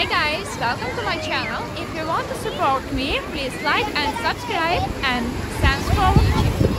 Hi guys, welcome to my channel. If you want to support me, please like and subscribe and thanks for watching.